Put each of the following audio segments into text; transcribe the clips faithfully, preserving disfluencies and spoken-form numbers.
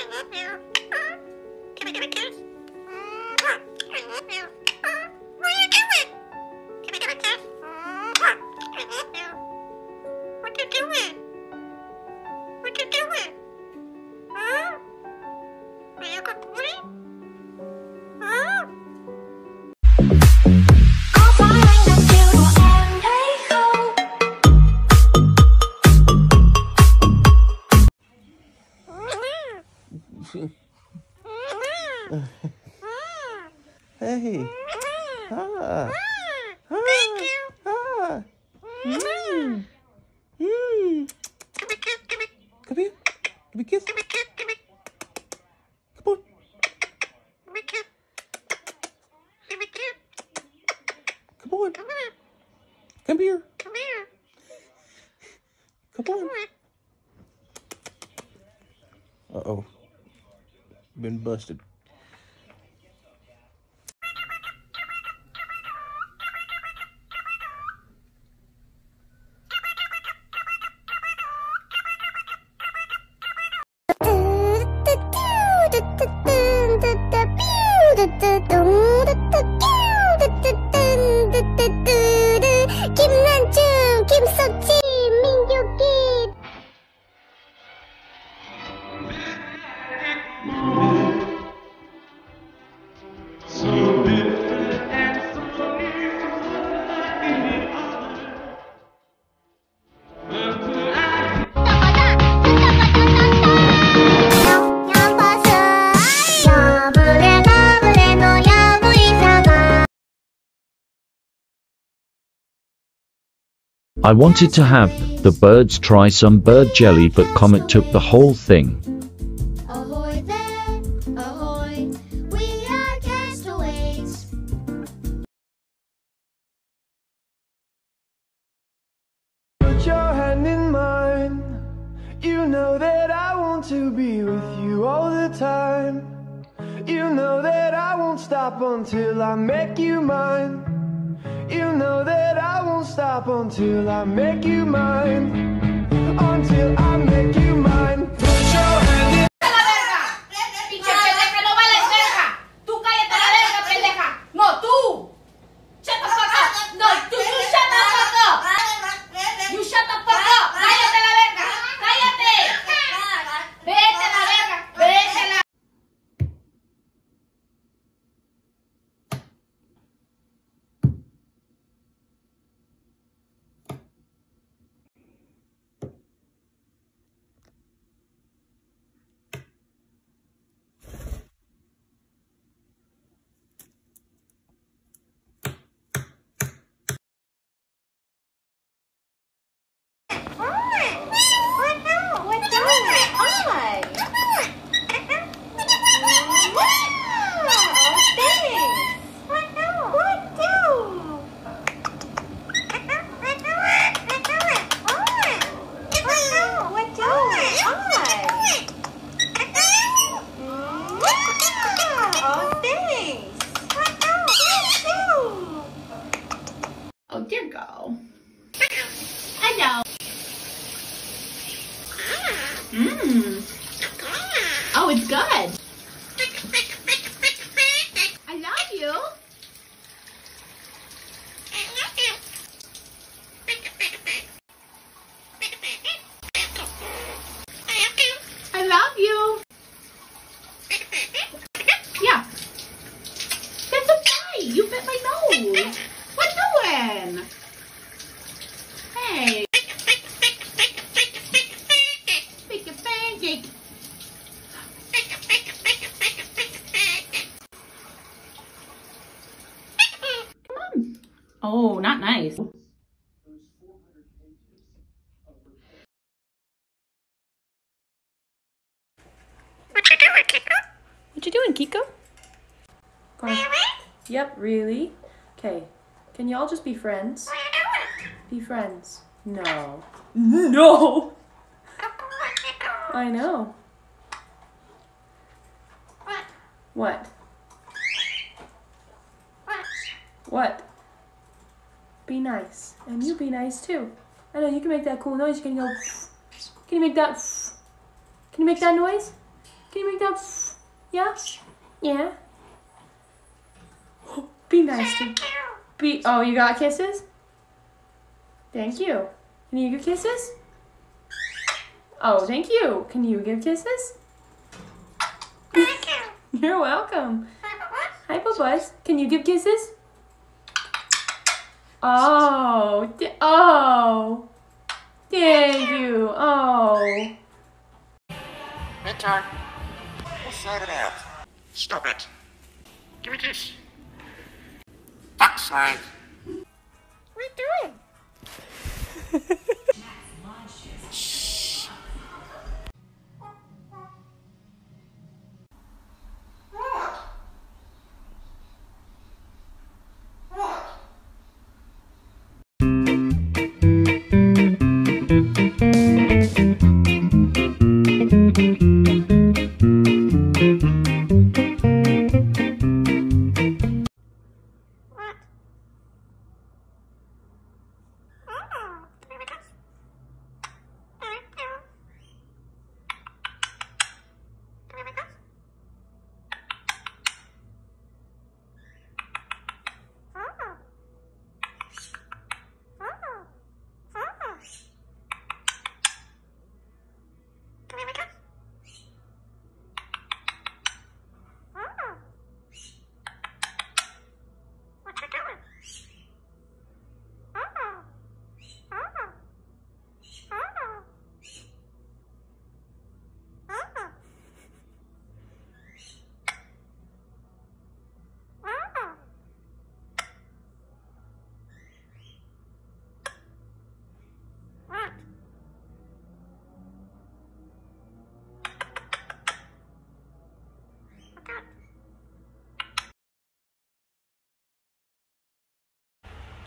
I love you. Can I get a kiss? I love you. What are you doing? Can I get a kiss? I love you. What you doing? What you doing? Huh? Are you good boy? Hey. Ah. Ah. Thank you. Ah. Mm. Mm. Give me a kiss, give me. Come here. Give me a kiss. Give me a kiss, give me. Come on. Give me a kiss. Give me a kiss. Come on. Come on. Come here. Come here. Come on. Come on. Uh-oh. Been busted. I wanted to have the birds try some bird jelly, but Comet took the whole thing. Ahoy there, ahoy, we are castaways. Put your hand in mine, you know that I want to be with you all the time. You know that I won't stop until I make you mine. You know that I won't stop until I make you mine. Until I make you mine. Put your hand in. ¡A la verga! ¡Pinche pendeja! ¡No vales verga! ¡Tú cállate a la verga, pendeja! ¡No, tú! ¡Shut the fuck up! ¡No, tú! ¡You shut the fuck up! ¡You shut the fuck up! ¡Cállate a la verga! ¡Cállate! ¡Vete a la verga! ¡Vete a la... Oh, not nice. What you doing, Kiko? What you doing, Kiko? Really? Yep, really. Okay, can y'all just be friends? What you doing? Be friends. No. No! I know. What? What? What? What? Be nice, and you be nice too. I know you can make that cool noise. You can go. Can you make that? Can you make that noise? Can you make that? Yeah? Yeah. Be nice to Be Oh, you got kisses? Thank you. Can you give kisses? Oh, thank you. Can you give kisses? Thank you. You're welcome. Hi, Bubuz. Can you give kisses? Oh. Oh. Thank you. Oh. Bedtime. What's that about? Stop it. Give me a kiss. Backside. What are you doing? Shh. What? What?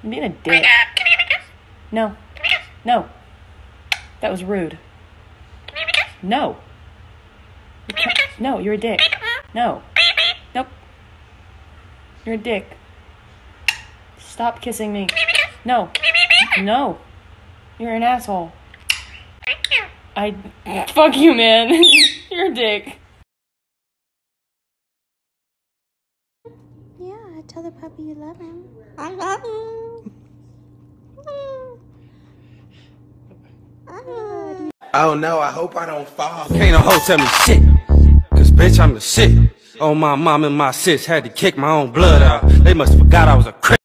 I'm being a dick. Can you give me a kiss? No. Can you give me a kiss? No. That was rude. Can you give me a kiss? No. Can you give me a kiss? No, you're a dick. Beep. No. Beep, beep. Nope. You're a dick. Stop kissing me. Can you give me a kiss? No. Can you give me a no. You're an asshole. Thank you. I fuck you, man. You're a dick. Yeah, tell the puppy you love him. I love him. Oh no, I hope I don't fall. Can't a hoe tell me shit, cause bitch I'm the shit. Oh, my mom and my sis had to kick my own blood out. They must have forgot I was a crip.